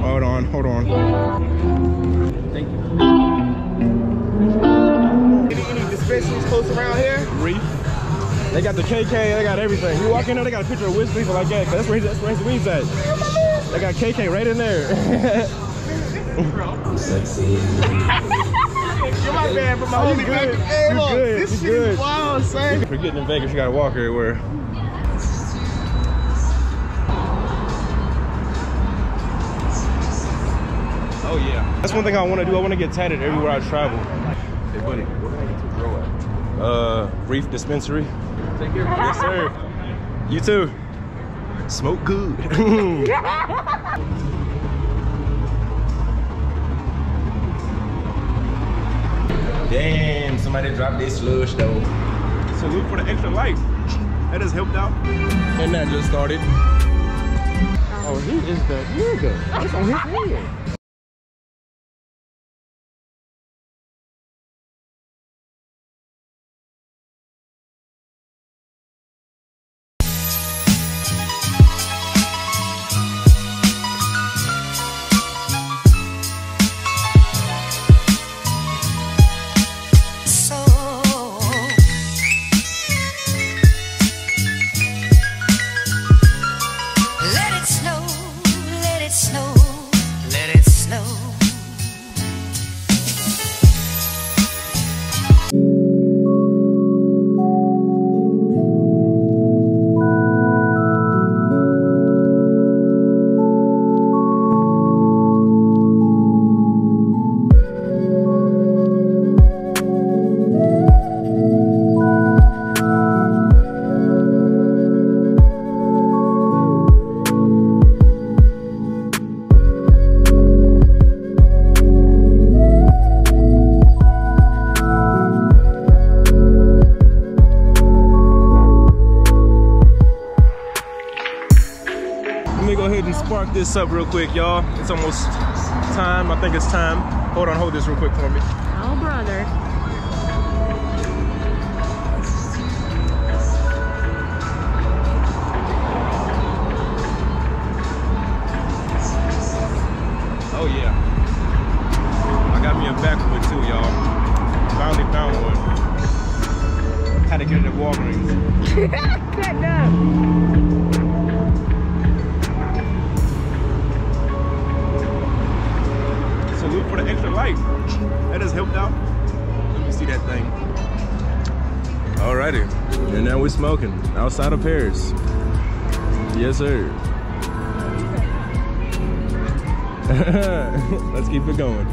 Hold on, hold on. Thank you. Any dispensaries close around here? Reef. They got the KK, they got everything. You walk in there, they got a picture of Wiz Khalifa like that, because that's where his weed's at. They got KK right in there. Sexy. You're my man, but my homie back. Hey, look, this shit is wild, son. If you're getting in Vegas, you gotta walk everywhere. Oh yeah. That's one thing I want to do. I want to get tatted everywhere I travel. Hey buddy, where can I get to grow at? Reef Dispensary. Take care. Yes sir. You too. Smoke good. Damn, somebody dropped this slush though. Salute for the extra life. That has helped out. And that just started. Oh, he is the nigga. It's on his head. Spark this up real quick, y'all. It's almost time. I think it's time. Hold on, hold this real quick for me. Oh, brother. Oh, yeah. I got me a back one, too, y'all. Finally found one. Had to get it at Walgreens. Good enough. Salute for the extra life. That has helped out. Let me see that thing. Alrighty. And now we're smoking outside of Paris. Yes, sir. Let's keep it going.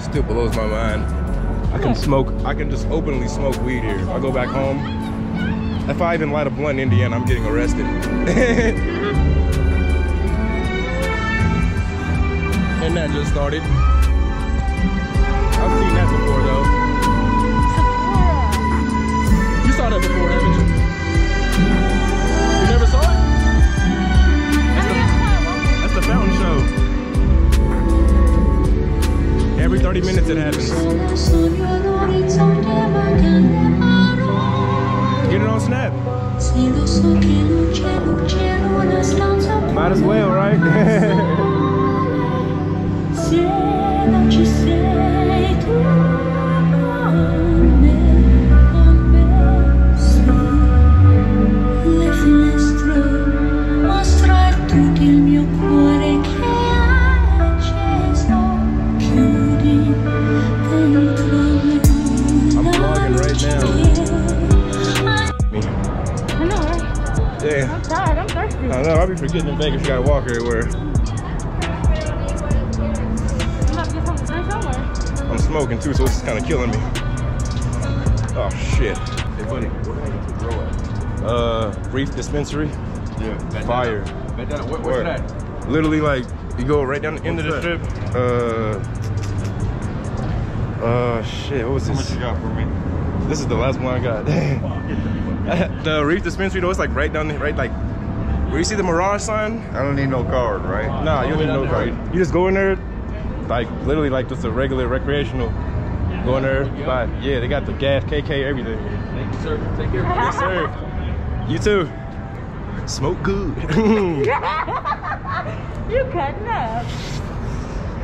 Still blows my mind. I can smoke. I can just openly smoke weed here. If I go back home, if I even light a blunt in Indiana, I'm getting arrested. And that just started. I've seen that before, though. Sephora. You saw that before, haven't you? You never saw it? That's the fountain show. Every 30 minutes it happens. Get it on Snap. Might as well, right? I'm vlogging right now. Yeah. I'm tired, I'm thirsty. I know, I'll be forgetting in Vegas you gotta walk everywhere. I'm smoking too, so it's kind of killing me. Oh shit. Hey buddy, where can I get to grow at? Reef Dispensary. Yeah. Fire. Where's that? Literally like, you go right down the end of the strip. Shit, what was this? How much you got for me? This is the last one I got. The Reef Dispensary though, it's like right down there, right like where you see the Mirage sign. I don't need no card, right? Nah, you don't need no card. You just go in there, like literally like just a regular recreational. Go in there, buy. Yeah, they got the gas, KK, everything. Thank you, sir. Take care. Yes, sir. You too. Smoke good. You cutting up.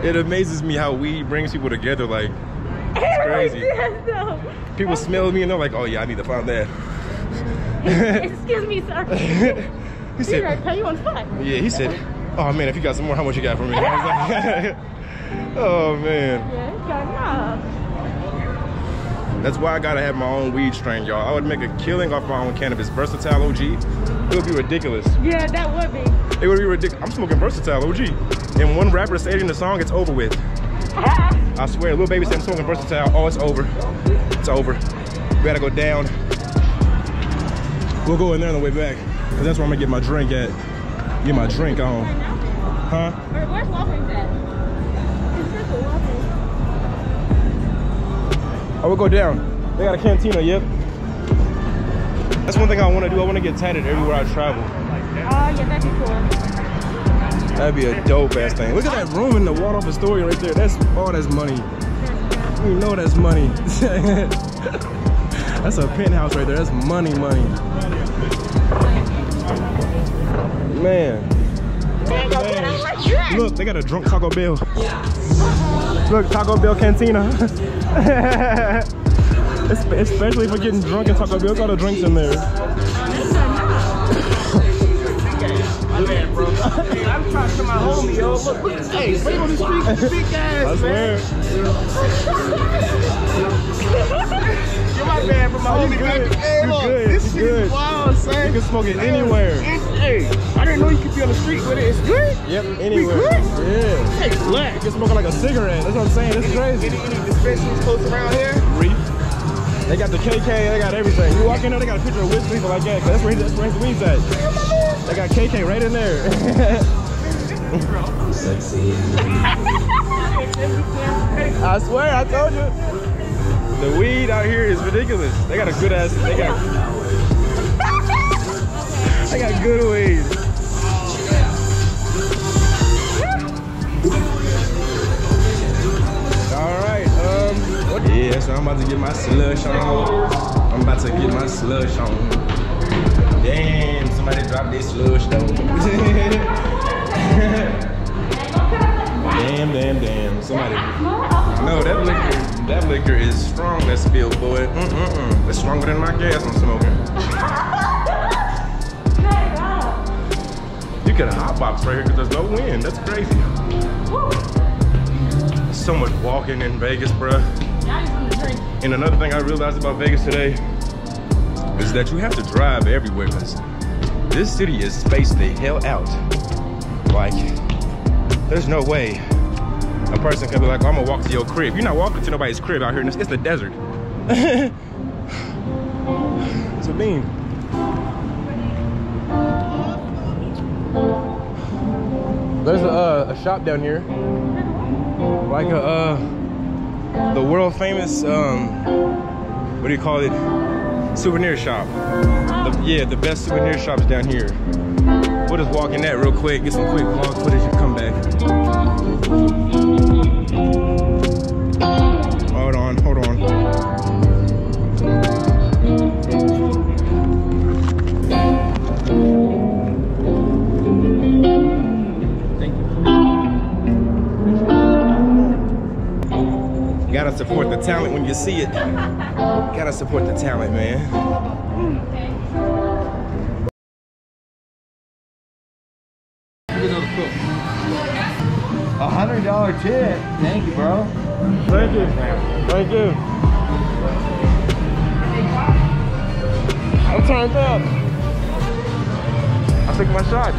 It amazes me how weed brings people together. Like, it's crazy. People smell me and they're like, oh yeah, I need to find that. Excuse me, sir. He said, like, pay you on spot. Yeah, he said, oh man, if you got some more, how much you got for me? I was like, oh man. Yeah, that's why I gotta have my own weed strain, y'all. I would make a killing off my own cannabis. Versatile OG. It would be ridiculous. Yeah, that would be. It would be ridiculous. I'm smoking Versatile OG. And one rapper stated in the song, it's over with. I swear, little baby said I'm smoking Versatile. Oh, it's over. It's over. We gotta go down. We'll go in there on the way back. Cause that's where I'm gonna get my drink at. Get my drink on. Huh? Or where's Walgreens at? I will go down. They got a cantina, yep. That's one thing I wanna do. I wanna get tatted everywhere I travel. Oh yeah, that'd be cool. That'd be a dope ass thing. Look at that room in the Waldorf Astoria right there. That's all that's money. We know that's money. That's a penthouse right there. That's money, Man. Look, they got a drunk Taco Bell. Look, Taco Bell Cantina. Especially for getting drunk in Taco Bell, got the drinks in there. My bad, bro. Hey, I'm talking to my homie, yo. Look, hey, wait on this big ass, man. You're my bad, but my homie good. Hey, look, this shit is wild, son. You can smoke it anywhere. Hey, I didn't know you could be on the street with it. It's good. Yep, anywhere. We good? Yeah. Hey, black. You can smoke it like a cigarette. That's what I'm saying. That's crazy. Any dispensaries close around here? Reef. They got the KK, they got everything. You walk in there, they got a picture of Wiz Khalifa like that, because that's where his weed's at. They got KK right in there. I swear, I told you. The weed out here is ridiculous. They got a good ass, they got good weed. All right, yeah, so I'm about to get my slush on. Damn, somebody dropped their slush though. Damn. Somebody. No, that liquor is strong, that spill, boy. It's stronger than my gas I'm smoking. You got a hot box right here because there's no wind. That's crazy. So much walking in Vegas, bruh. And another thing I realized about Vegas today is that you have to drive everywhere. This city is spaced the hell out. Like, there's no way a person can be like, oh, I'm gonna walk to your crib. You're not walking to nobody's crib out here. It's the desert. It's a beam. There's a shop down here. Like a, the world famous, what do you call it? Souvenir shop. Yeah, the best souvenir shops down here. We'll just walk in that real quick, get some quick vlog footage and come back. Hold on. Gotta support the talent when you see it. Gotta support the talent, man. $100 tip. Thank you, bro. Thank you. Thank you. I'm turned up. I took my shot.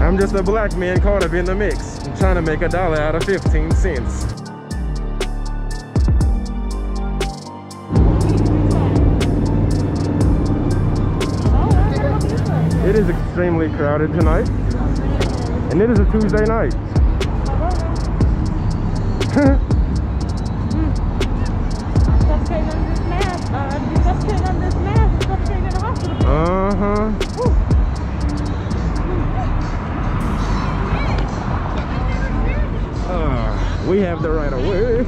I'm just a black man caught up in the mix. I'm trying to make $1 out of 15 cents. It is extremely crowded tonight, and it is a Tuesday night. We have the right of way.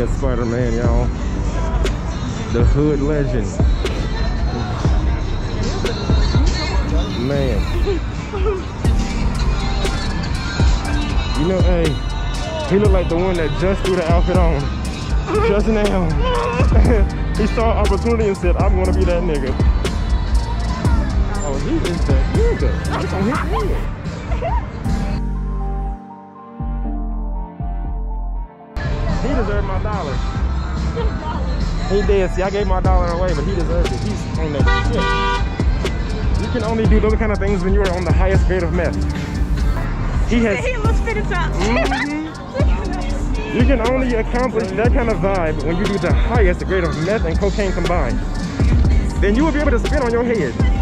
at Spider-Man, y'all. The hood legend. Man. You know, hey, he looked like the one that just threw the outfit on. Just now. He saw opportunity and said, I'm gonna be that nigga. Oh, he is that nigga. Look on his head. He deserved my dollar. He did. See, I gave my dollar away, but he deserved it. He's on that shit. You can only do those kind of things when you are on the highest grade of meth. He looks fit as up. You can only accomplish that kind of vibe when you do the highest grade of meth and cocaine combined. Then you will be able to spit on your head.